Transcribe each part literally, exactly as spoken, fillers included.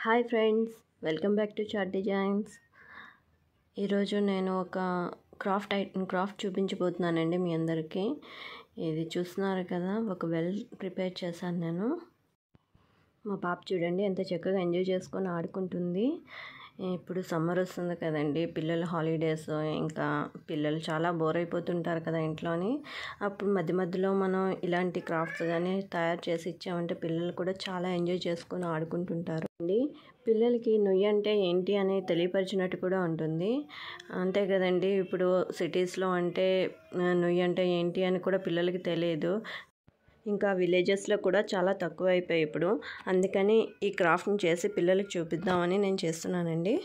Hi friends, welcome back to char designs. ఈరోజు నేను ఒక క్రాఫ్ట్ ఐటమ్ క్రాఫ్ట్ చూపించబోతున్నానండి మీ అందరికీ. ఇది చూస్తున్నారు కదా, ఒక వెల్ ప్రిపేర్ చేశాను నేను. మా పాప చూడండి ఎంత చక్కగా ఎంజాయ్ చేసుకొని ఆడుకుంటుంది. ఇప్పుడు సమ్మర్ వస్తుంది కదండి, పిల్లల హాలిడేస్, ఇంకా పిల్లలు చాలా బోర్ అయిపోతుంటారు కదా ఇంట్లోని. అప్పుడు మధ్య మధ్యలో మనం ఇలాంటి క్రాఫ్ట్స్ కానీ తయారు చేసి ఇచ్చామంటే పిల్లలు కూడా చాలా ఎంజాయ్ చేసుకొని ఆడుకుంటుంటారు అండి. పిల్లలకి నుయ్యి అంటే ఏంటి అనేది తెలియపరిచినట్టు కూడా ఉంటుంది, అంతే కదండి. ఇప్పుడు సిటీస్లో అంటే నుయ్యి అంటే ఏంటి అని కూడా పిల్లలకి తెలియదు, ఇంకా విలేజెస్లో కూడా చాలా తక్కువ అయిపోయాయి ఇప్పుడు. అందుకని ఈ క్రాఫ్ట్ని చేసి పిల్లలకు చూపిద్దామని నేను చేస్తున్నానండి.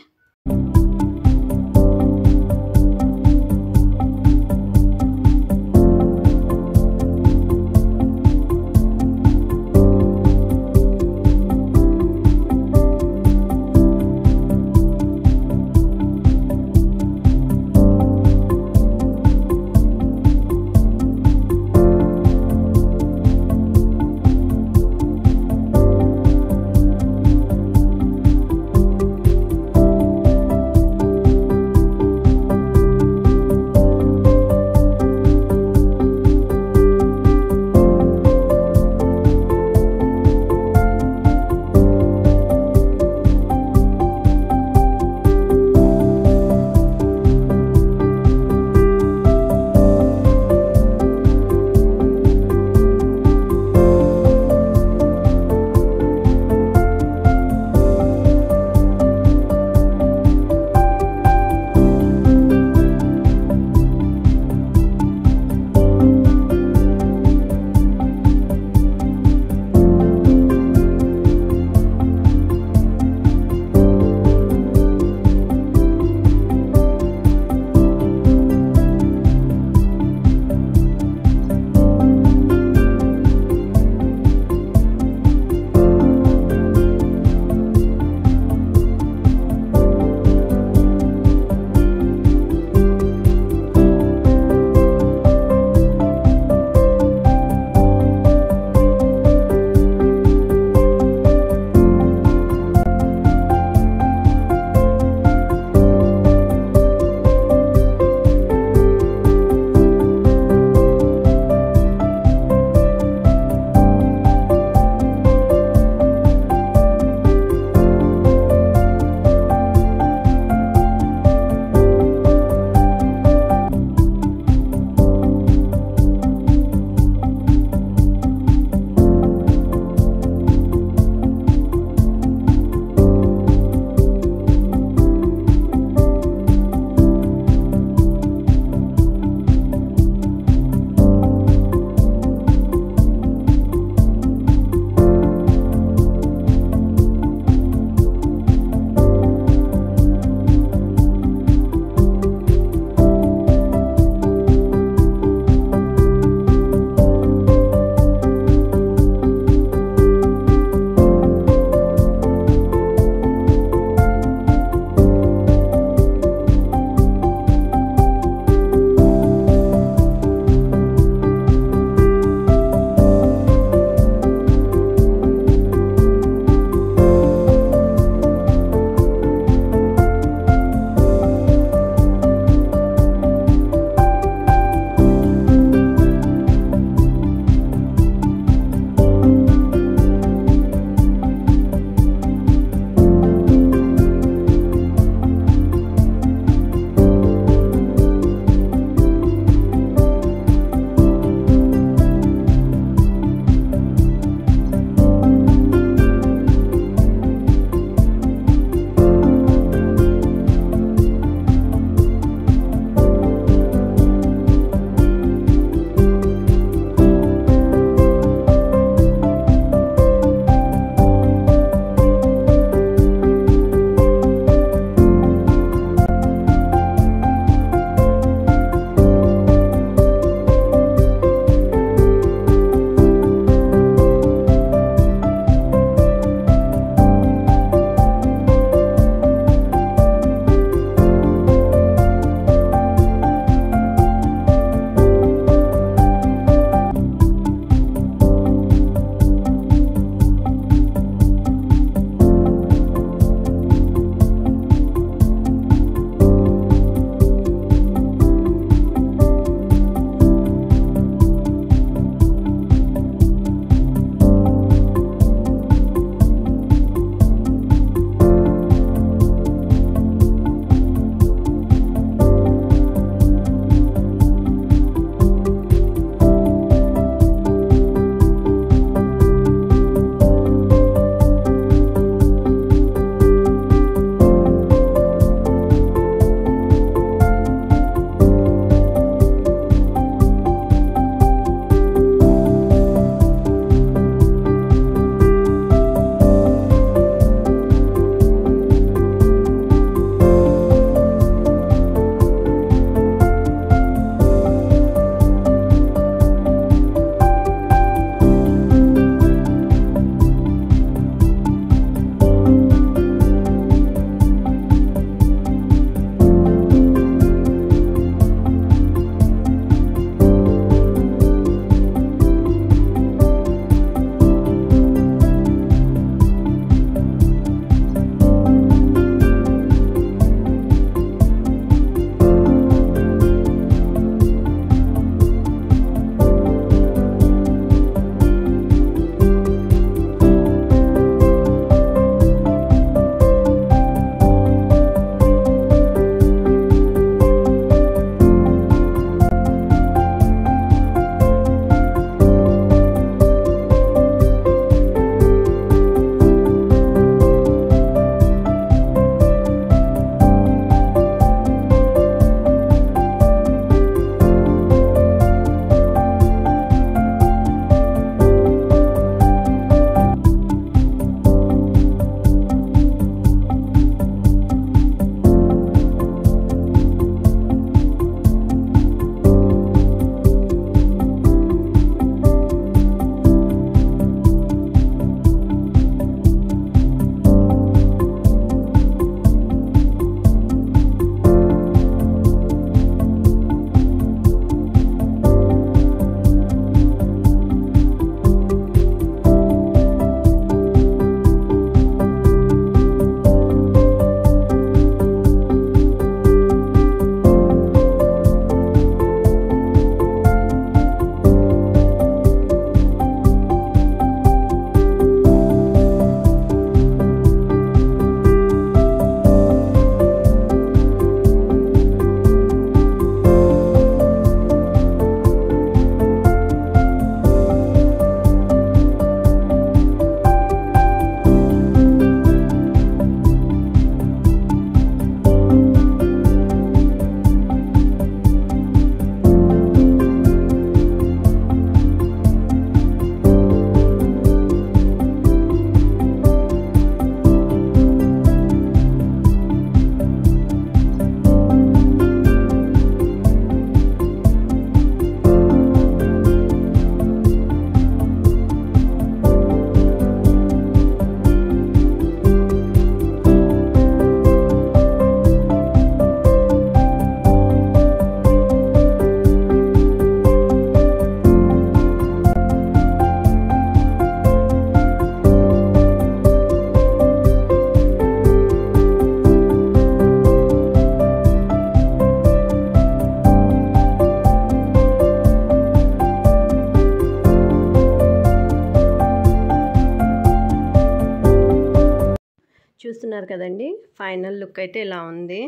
చూస్తున్నారు కదండి ఫైనల్ లుక్ అయితే ఇలా ఉంది.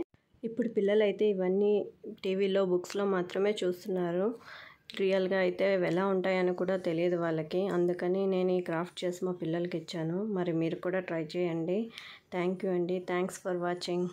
ఇప్పుడు పిల్లలైతే ఇవన్నీ టీవీలో బుక్స్లో మాత్రమే చూస్తున్నారు. రియల్గా అయితే ఎలా ఉంటాయని కూడా తెలియదు వాళ్ళకి. అందుకని నేను ఈ క్రాఫ్ట్ చేసి మా పిల్లలకి ఇచ్చాను. మరి మీరు కూడా ట్రై చేయండి. థ్యాంక్ యూ అండి. Thanks for watching.